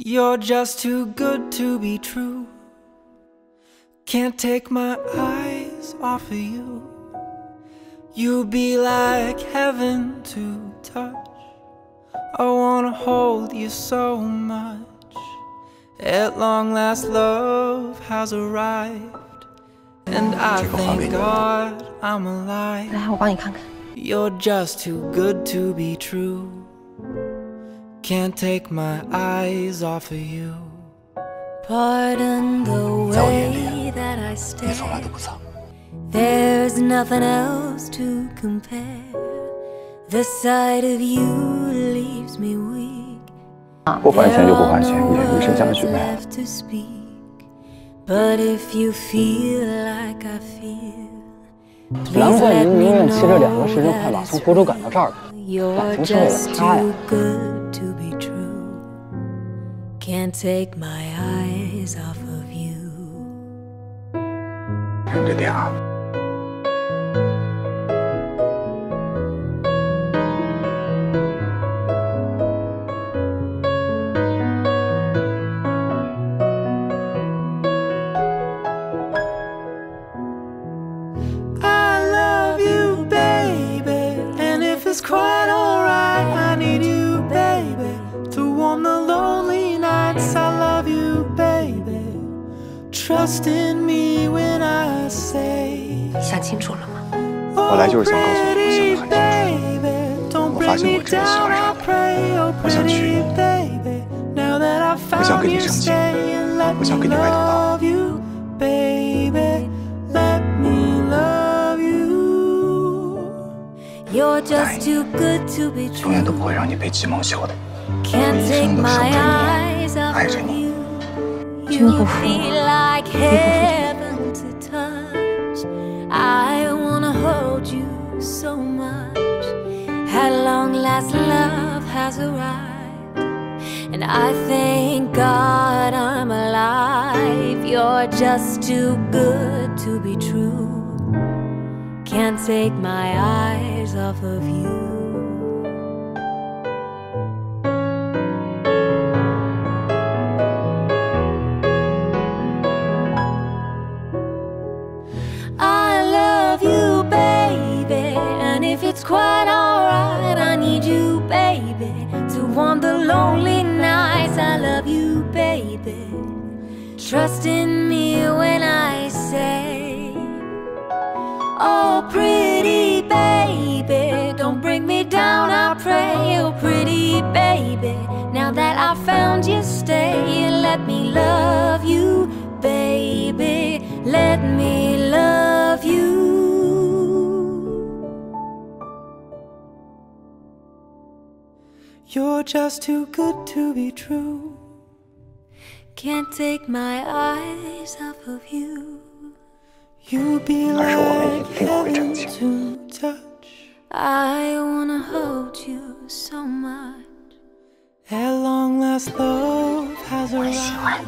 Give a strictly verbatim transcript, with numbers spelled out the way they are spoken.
You're just too good to be true. Can't take my eyes off of you. You'll be like heaven to touch. I wanna hold you so much. At long last, love has arrived, and I thank God I'm alive. 来，我帮你看看。You're just too good to be true. Can't take my eyes off of you. Pardon the way that I stare. There's nothing else to compare. The sight of you leaves me weak. 不还钱就不还钱，你的人生下去呗。难怪您宁愿骑着两个时辰快马从湖州赶到这儿的，感情是为了他呀。忍着点啊。 Quite alright, I need you, baby, to warm the lonely nights. I love you, baby. Trust in me when I say. 想清楚了吗？我来就是想告诉你，我想得很清楚。我发现我真的喜欢上你，我想娶你，我想跟你成亲，我想跟你白头到老。 You're just too good to be true. 永远都不会让你被寄蒙羞的，我一生都守着你，爱着你。真不服吗？你不服吗？ Can't take my eyes off of you. I love you, baby, and if it's quite alright, I need you, baby, to warm the lonely nights. I love you, baby. Trust in me when I say. Oh, pretty baby, don't bring me down, I pray. Oh, pretty baby, now that I found you, stay and let me love you, baby. Let me love you. You're just too good to be true. Can't take my eyes off of you. 但是我们一定不会成亲。我喜欢你。